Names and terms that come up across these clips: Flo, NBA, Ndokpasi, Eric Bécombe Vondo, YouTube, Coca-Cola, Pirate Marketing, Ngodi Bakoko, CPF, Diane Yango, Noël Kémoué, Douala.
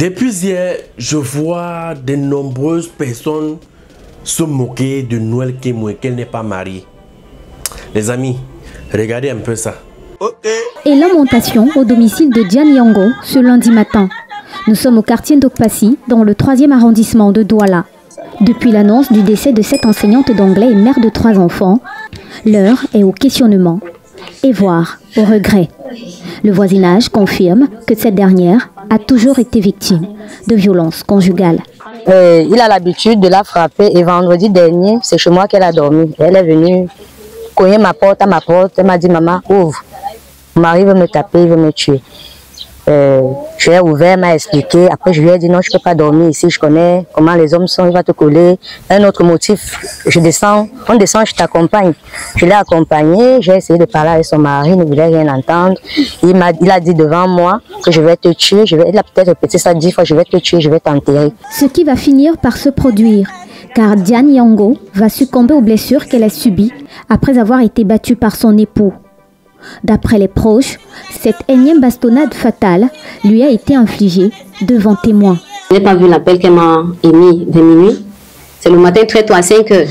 Depuis hier, je vois de nombreuses personnes se moquer de Noël Kémoué, qu'elle n'est pas mariée. Les amis, regardez un peu ça. Okay. Et l'amentation au domicile de Diane Yango ce lundi matin. Nous sommes au quartier Ndokpasi, dans le 3e arrondissement de Douala. Depuis l'annonce du décès de cette enseignante d'anglais et mère de 3 enfants, l'heure est au questionnement et voire au regret. Le voisinage confirme que cette dernière a toujours été victime de violences conjugales. Il a l'habitude de la frapper et vendredi dernier, c'est chez moi qu'elle a dormi. Elle est venue cogner à ma porte, elle m'a dit « Maman, ouvre, mon mari veut me taper, il veut me tuer ». Je lui ai ouvert, m'a expliqué. Après, je lui ai dit non, je ne peux pas dormir ici. Je connais comment les hommes sont, il va te coller. Un autre motif, je descends, on descend, je t'accompagne. Je l'ai accompagnée, j'ai essayé de parler avec son mari, il ne voulait rien entendre. Il a dit devant moi que je vais te tuer. Il a peut-être répété ça 10 fois, je vais te tuer, je vais t'enterrer. Ce qui va finir par se produire, car Diane Yango va succomber aux blessures qu'elle a subies après avoir été battue par son époux. D'après les proches, cette énième bastonnade fatale lui a été infligée devant témoins. Je n'ai pas vu l'appel qu'elle m'a émis de minuit. C'est le matin très tôt à 5 heures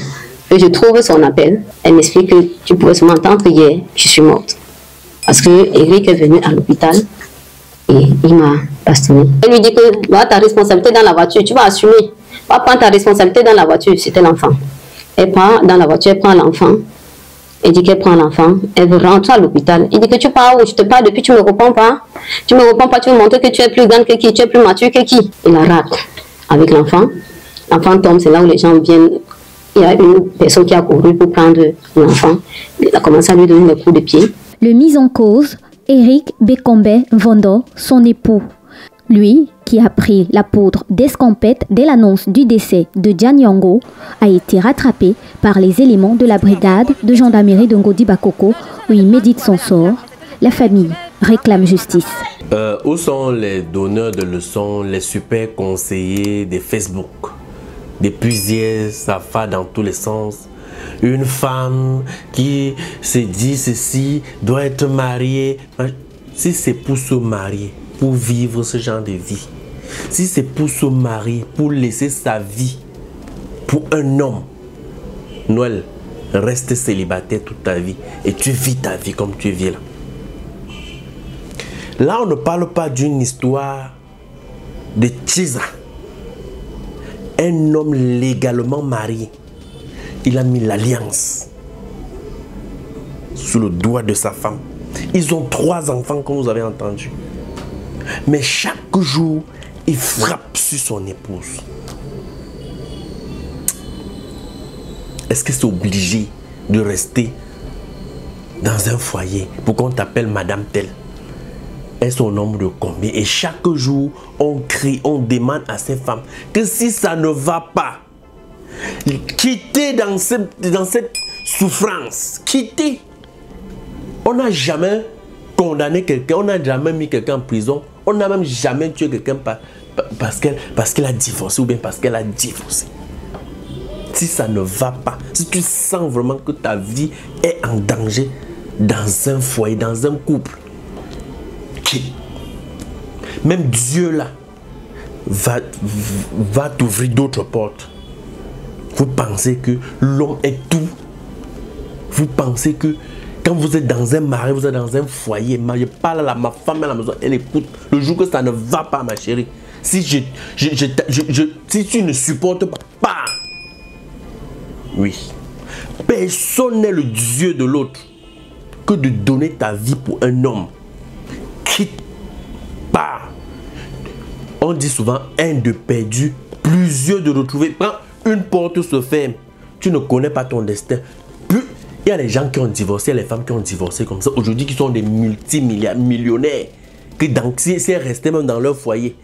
que je trouve son appel. Elle m'explique que tu pouvais m'entendre hier, je suis morte. Parce que Eric est venu à l'hôpital et il m'a bastonnée. Elle lui dit que bah, ta responsabilité dans la voiture, tu vas assumer. Va prendre ta responsabilité dans la voiture, c'était l'enfant. Elle prend dans la voiture, elle prend l'enfant. Elle dit qu'elle prend l'enfant, elle veut rentrer à l'hôpital. Il dit que tu pars où je te parle depuis, tu ne me réponds pas. Tu ne me réponds pas, tu veux montrer que tu es plus grande que qui, tu es plus mature que qui. Il la rate avec l'enfant. L'enfant tombe, c'est là où les gens viennent. Il y a une personne qui a couru pour prendre l'enfant. Il a commencé à lui donner des coups de pied. Le mis en cause, Eric Bécombe Vondo, son époux. Lui, qui a pris la poudre d'escampette dès l'annonce du décès de Diane Yango, a été rattrapé par les éléments de la brigade de gendarmerie de Ngodi Bakoko où il médite son sort. La famille réclame justice. Où sont les donneurs de leçons, les super conseillers de Facebook? Depuis hier, ça va dans tous les sens. Une femme qui se dit ceci doit être mariée. Si c'est pour se marier, pour vivre ce genre de vie, si c'est pour se marier, pour laisser sa vie pour un homme, Noël, reste célibataire toute ta vie et tu vis ta vie comme tu vis là. Là, on ne parle pas d'une histoire de tisa. Un homme légalement marié, il a mis l'alliance sous le doigt de sa femme. Ils ont 3 enfants comme vous avez entendu. Mais chaque jour, il frappe sur son épouse. Est-ce que c'est obligé de rester dans un foyer pour qu'on t'appelle Madame Telle? Est-ce au nombre de combien? Et chaque jour, on crie, on demande à ces femmes que si ça ne va pas, quitter dans cette souffrance, quitter. On n'a jamais condamné quelqu'un, on n'a jamais mis quelqu'un en prison. On n'a même jamais tué quelqu'un parce qu'elle a divorcé ou bien parce qu'elle a divorcé. Si ça ne va pas, si tu sens vraiment que ta vie est en danger dans un foyer, dans un couple, qui, même Dieu là, va t'ouvrir d'autres portes. Vous pensez que l'homme est tout. Vous pensez que quand vous êtes dans un mari, vous êtes dans un foyer, je parle à ma femme à la maison, elle écoute. Le jour que ça ne va pas, ma chérie, si tu ne supportes pas, oui, personne n'est le Dieu de l'autre que de donner ta vie pour un homme. Quitte pas. On dit souvent un de perdu, plusieurs de retrouvés. Prends une porte se ferme. Tu ne connais pas ton destin. Il y a les gens qui ont divorcé, les femmes qui ont divorcé comme ça, aujourd'hui qui sont des multimillionnaires, qui si elles restaient même dans leur foyer,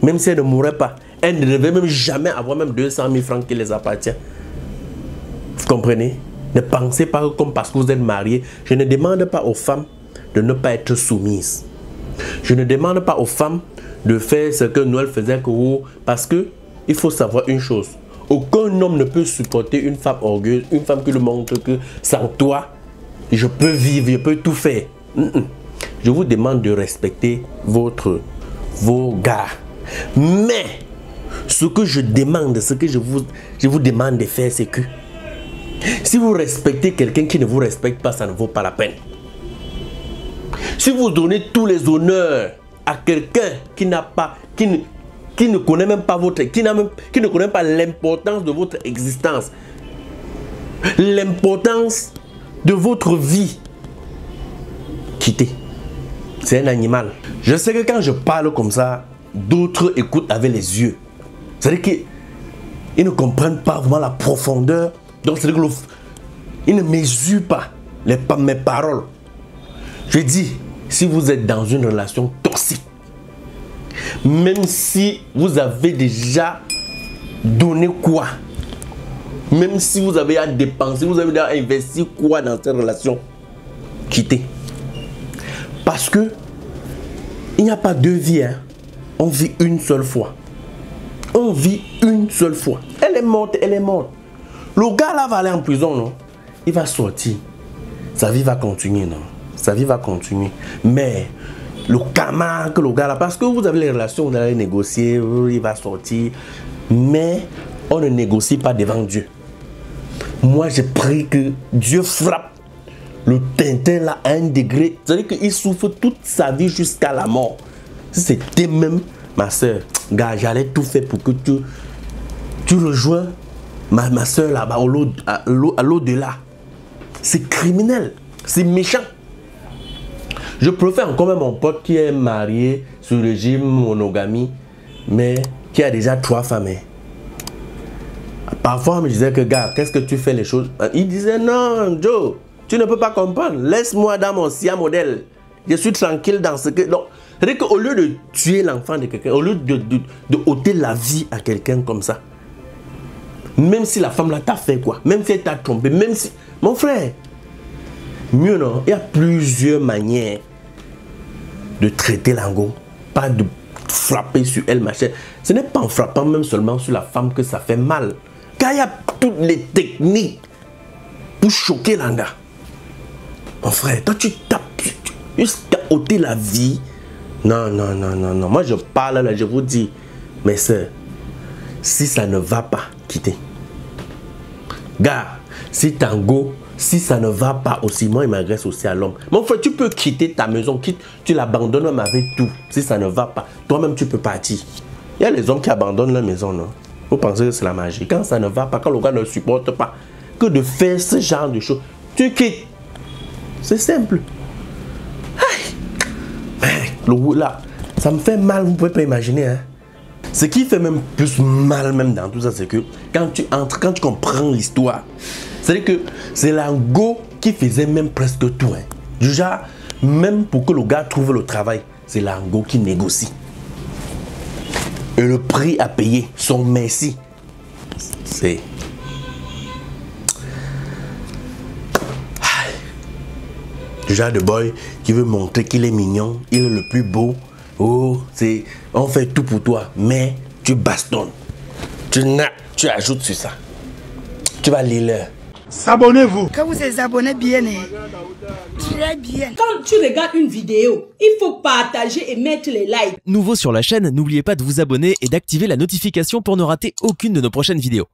même si elles ne mouraient pas, elles ne devaient même jamais avoir même 200 000 francs qui les appartient. Vous comprenez? Ne pensez pas comme parce que vous êtes mariés. Je ne demande pas aux femmes de ne pas être soumises. Je ne demande pas aux femmes de faire ce que Noël faisait, parce que il faut savoir une chose. Aucun homme ne peut supporter une femme orgueilleuse, une femme qui lui montre que sans toi, je peux vivre, je peux tout faire. Je vous demande de respecter vos gars. Mais ce que je demande, ce que je vous demande de faire, c'est que si vous respectez quelqu'un qui ne vous respecte pas, ça ne vaut pas la peine. Si vous donnez tous les honneurs à quelqu'un qui n'a pas, qui ne connaît même pas votre, qui ne connaît pas l'importance de votre existence, l'importance de votre vie, quittez. C'est un animal. Je sais que quand je parle comme ça, d'autres écoutent avec les yeux. C'est-à-dire qu'ils ne comprennent pas vraiment la profondeur. Donc, c'est-à-dire qu'ils ne mesurent pas mes paroles. Je dis, si vous êtes dans une relation toxique, même si vous avez déjà donné quoi, même si vous avez à dépenser, vous avez déjà investi quoi dans cette relation, quittez. Parce que il n'y a pas deux vies, hein. On vit une seule fois. On vit une seule fois. Elle est morte, elle est morte. Le gars là va aller en prison, non? Il va sortir. Sa vie va continuer, non? Sa vie va continuer. Mais le camarade, le gars là, parce que vous avez les relations, vous allez négocier, il va sortir. Mais on ne négocie pas devant Dieu. Moi, j'ai pris que Dieu frappe le Tintin là à un degré. C'est-à-dire qu'il souffre toute sa vie jusqu'à la mort. Si c'était même ma soeur, gars, j'allais tout faire pour que tu rejoins ma soeur là-bas à l'au-delà. C'est criminel, c'est méchant. Je préfère encore même mon pote qui est marié sur le régime monogamie, mais qui a déjà 3 femmes. Parfois, on me disait que, gars, qu'est-ce que tu fais les choses? Il disait, non, Joe, tu ne peux pas comprendre. Laisse-moi dans mon Sia modèle. Je suis tranquille dans ce que... Donc, au lieu de tuer l'enfant de quelqu'un, au lieu de ôter la vie à quelqu'un comme ça, même si la femme là t'a fait quoi, même si elle t'a trompé, même si... Mon frère, mieux non, il y a plusieurs manières de traiter l'ango, pas de frapper sur elle, machin. Ce n'est pas en frappant même seulement sur la femme que ça fait mal. Car il y a toutes les techniques pour choquer l'anga. Mon frère, toi tu tapes, juste t'as ôté la vie. Non, non, non, non, non. Moi je parle là, je vous dis, mes soeurs, si ça ne va pas, quittez. Gars, si tango, si ça ne va pas aussi, moi il m'agresse aussi à l'homme. Mon frère, tu peux quitter ta maison, quitte, tu l'abandonnes même avec tout. Si ça ne va pas, toi-même tu peux partir. Il y a les hommes qui abandonnent leur maison, non? Vous pensez que c'est la magie. Quand ça ne va pas, quand le gars ne supporte pas, que de faire ce genre de choses, tu quittes. C'est simple. Le là, ça me fait mal, vous ne pouvez pas imaginer. Hein? Ce qui fait même plus mal même dans tout ça, c'est que quand tu entres, quand tu comprends l'histoire, c'est-à-dire que c'est l'ango qui faisait même presque tout. Hein? Du genre, même pour que le gars trouve le travail, c'est l'ango qui négocie. Et le prix à payer, son merci, c'est... Le genre de boy qui veut montrer qu'il est mignon, il est le plus beau. Oh, c'est... On fait tout pour toi, mais tu bastonnes. Tu ajoutes sur ça. Tu vas lire l'heure. S'abonnez-vous. Quand vous êtes abonné bien, très bien. Quand tu regardes une vidéo, il faut partager et mettre les likes. Nouveau sur la chaîne, n'oubliez pas de vous abonner et d'activer la notification pour ne rater aucune de nos prochaines vidéos.